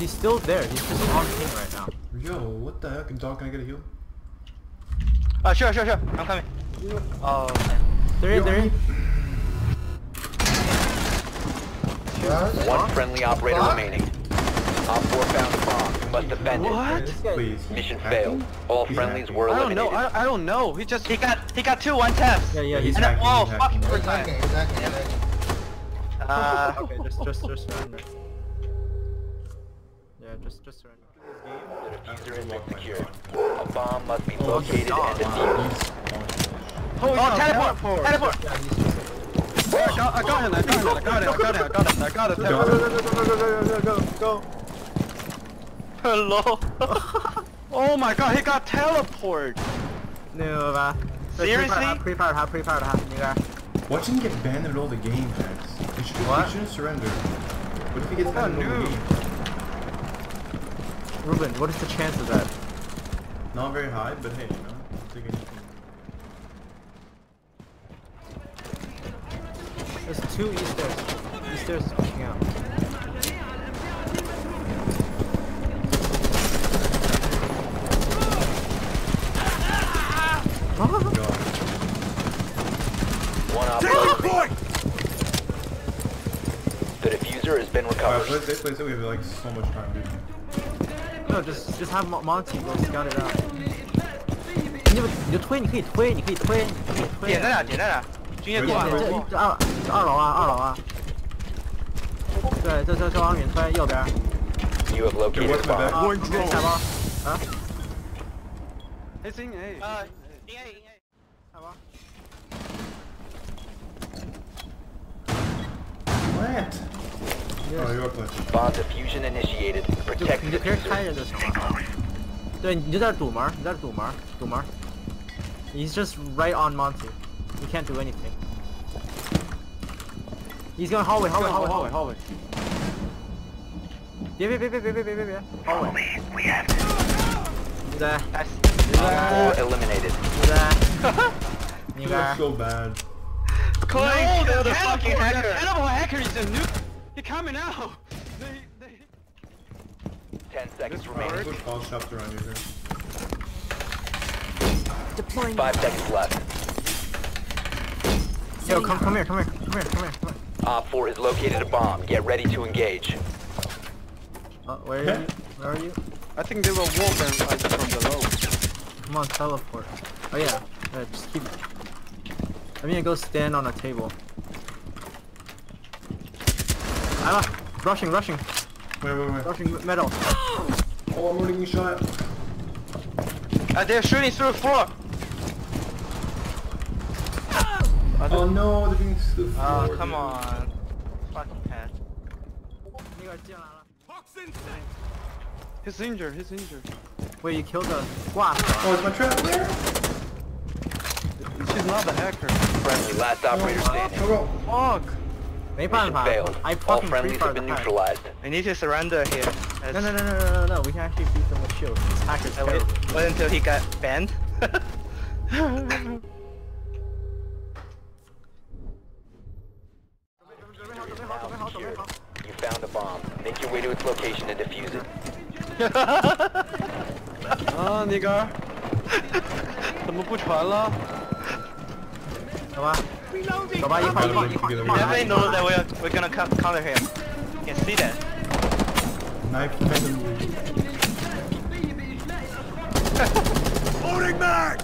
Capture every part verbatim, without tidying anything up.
He's still there. He's just on ping right now. Yo, what the heck? Dog, can I get a heal? Uh, sure, sure, sure. I'm coming. Oh, okay. They're in, they're in. One friendly operator what? remaining. Op four found the bomb, but defended. What? Please. Mission failed. All friendlies were eliminated. I don't know. I, I don't know. He just he got he got two one taps. Yeah, yeah. He's and hacking. Oh, fucking first time. Okay, exactly. Yeah. Uh, okay, just just just surrender. Yeah, just just surrender. The diffuser is secured. A bomb must be located and defused. Oh, teleport! Teleport! I got, I got him, I got him, I got him, I got him, I got him, I got him, I got him, I got him, go, go, go, go, go, go, go, go. Hello? Oh my god, he got teleported! No, man. Seriously? Pre-powered, half pre-powered, half nigga. Watch him get banned in all the game, guys. He shouldn't surrender. What if he gets banned in all the game? Ruben, what is the chance of that? Not very high, but hey, you know, take anything. There's two east stairs. East stairs is pushing out. One off. Teleport! The diffuser has been recovered. Alright, let's play so we have like so much time, dude. No, just just have Monty go scout it out. You you推，你可以推，你可以推，你推。点在哪？点在哪？ 军业过来，这二二楼啊，二楼啊。对，这车车往远推，右边。You have located the bomb. 看下包，啊。哎，行哎。啊，应该应该。下包。What? Oh, you're close. Bomb diffusion initiated. Protect the diffuser. 对，你就在堵门，你在堵门，堵门。He's just right on Monty. We can't do anything. He's going hallway, hallway, hallway, hallway, hallway. Yeah, yeah, yeah, yeah, yeah, yeah. Hallway. We have to. There. There. Eliminated. There. That's so bad. Clay, no, the fucking hacker. The animal hacker is a nuke. He's coming out. They, they... Ten seconds remaining. There's all shops around here. Deploying. Five seconds left. Yo, come, come here, come here, come here, come here, come here. Op four has located a bomb. Get ready to engage. Uh, where are you? Where are you? I think they were walking like, from below. Come on, teleport. Oh yeah, yeah just keep it. I'm gonna go stand on a table. I'm not rushing, rushing. Wait, wait, wait. Rushing metal. Oh, I'm running a shot. Uh, they're shooting through the floor. Oh no, they're being stupid. Oh, come on. Fucking head. He's injured, he's injured. Wait, you killed us. Wow. Oh, is my trap there? She's not the hacker. Friendly, last operator standing. Fuck. Mission failed. All friendlies have been neutralized. I need to surrender here. No, no, no, no, no, no, no. We can actually beat them with shields. This hacker's terrible. Wait until he got banned. You found the bomb. Make your way to its location and defuse it. Ah, nigga. 怎么不传了？走吧，走吧，一块一块一块。Definitely know that we're we're gonna counter him. You can see that. Knife. Loading back.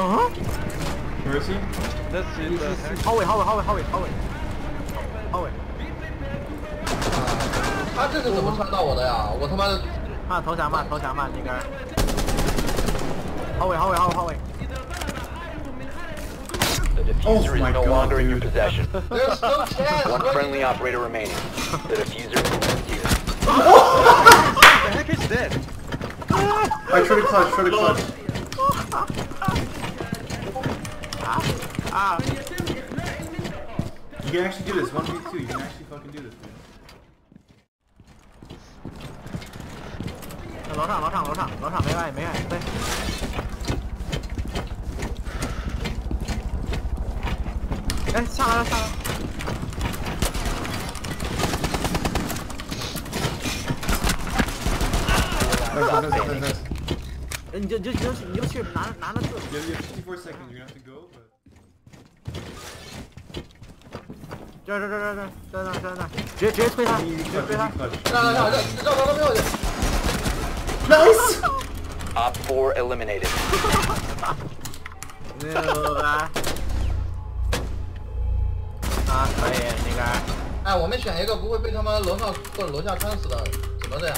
Uh huh. Where is he? That's in the heck. Hallway, hallway, hallway, hallway, hallway. Hallway. Ah, 他这是怎么穿到我的呀？我他妈的！慢投降，慢投降，慢那个。Hallway, hallway, hallway, hallway. The diffuser is no longer in your possession. There's no chance. One friendly operator remaining. The diffuser is here. What the heck is this? I tried to clutch, tried to clutch. Ah! Ah! You can actually do this. one v two. You can actually fucking do this, dude. 楼上，楼上，楼上，楼上没外，没外，飞。哎，下来了，下来了。 你就就就你就去拿拿那字。You have fifty-four seconds. You're gonna have to go. 这这这这这这这这，直接直接推他，直接推他。绕绕绕绕绕到最后去。Nice. Op four eliminated. 没有啊。啊，可以那个。哎，我们选一个不会被他们楼上或者楼下穿死的，怎么这样？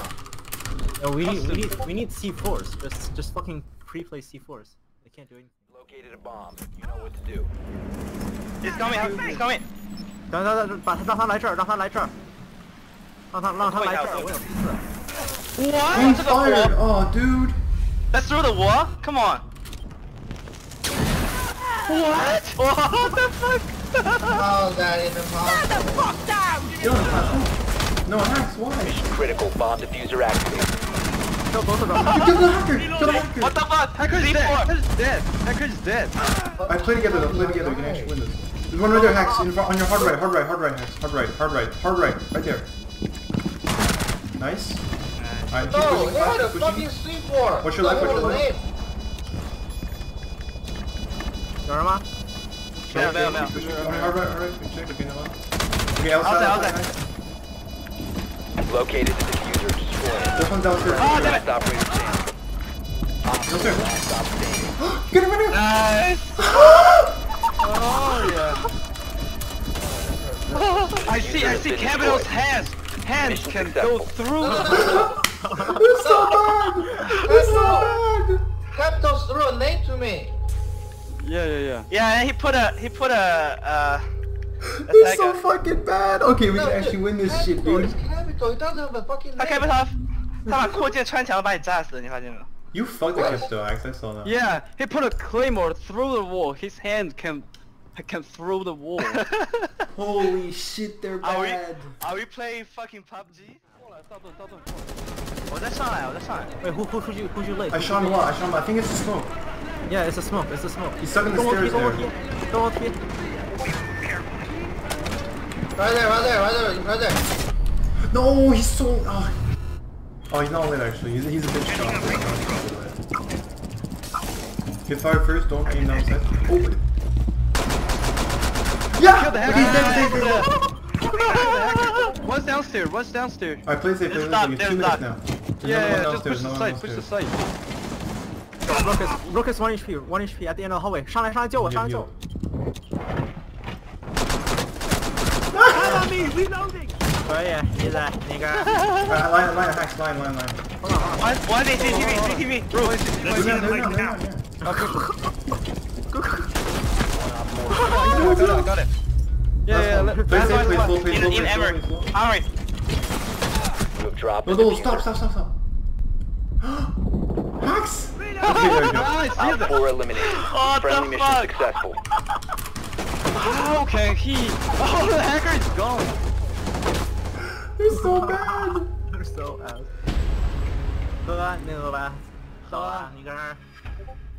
No, we need, we need we need C fours. Just just fucking pre-play C fours. They can't do anything. Located a bomb. You know what to do. It's coming. It's coming. 等等等，把他让他来这儿，让他来这儿，让他让他来这儿。我有意思。哇！这个火。Oh, dude. That's through the wall. Come on. What? What the fuck? Oh, that is impossible. Get the fuck down. No, that's why. Mission critical. Bomb diffuser activated. Kill both of them. Kill the hacker! Kill the hacker! What the fuck? Hacker's dead! Hacker's dead! Hacker's dead! I play together though, play together, we can actually win this. There's one right there, Hacks, on your hard right, hard right, hard right, Hacks, hard right, hard right, hard right, right there. Nice. Alright, keep pushing, keep pushing. What the fuck you sleep for? What's your life, what's your life? Norma? Yeah, yeah, yeah. Hard right, hard right, check, okay, no one. Okay, outside, outside. Located the diffuser. This one's downstairs. Oh, damn it! Stop waiting. Downstairs. Get him right here! Nice! Oh, yeah. I see, I see Capital's hands. Hands can go through. It's so bad! It's so bad! Capital's threw a name to me. Yeah, yeah, yeah. Yeah, and he put a, he put a, uh... It's so fucking bad! Okay, we can actually win this shit, dude. He doesn't have a fucking name. Capital,他把扩建穿墙把你炸死，你发现没有 ？You fucked the Capital, I saw that. Yeah, he put a claymore through the wall. His hand can can through the wall. Holy shit, they're bad. Are we, are we playing fucking P U B G? 过来，到盾，到盾，过来。我再上来，我再上来。哎，呼呼出去，呼出来。I shot him, I shot him. I think it's a smoke. Yeah, it's a smoke. It's a smoke. He's stuck in the stairs there. Don't walk here. Right there, right there, right there, right there. No, he's so... Oh, oh he's not lit actually, he's, he's a bitch shot. Get fired first, don't aim outside. Open. Yeah! The he's dead, dead, What's downstairs? What's downstairs? Alright, play safe, play safe. It's two minutes now. There's yeah, yeah, just push the side, push the side. Rockets, Rockets one H P, one H P at the end of the hallway. 上来上来救我，上来救我。Help me, reloading! 可以，你在那个。来来来 ，hacks， 来来来。我我得 C C T V，C C T V。对面对面对面。啊！哥哥。我操！搞的。Yeah yeah. That's why it's in in ever. Alright. No no stop stop stop stop. Hacks. All four eliminated. Friendly mission successful. Okay, he. Oh, the hacker is gone. They're so bad! They're so bad. Go on, go on. Go on, you guys.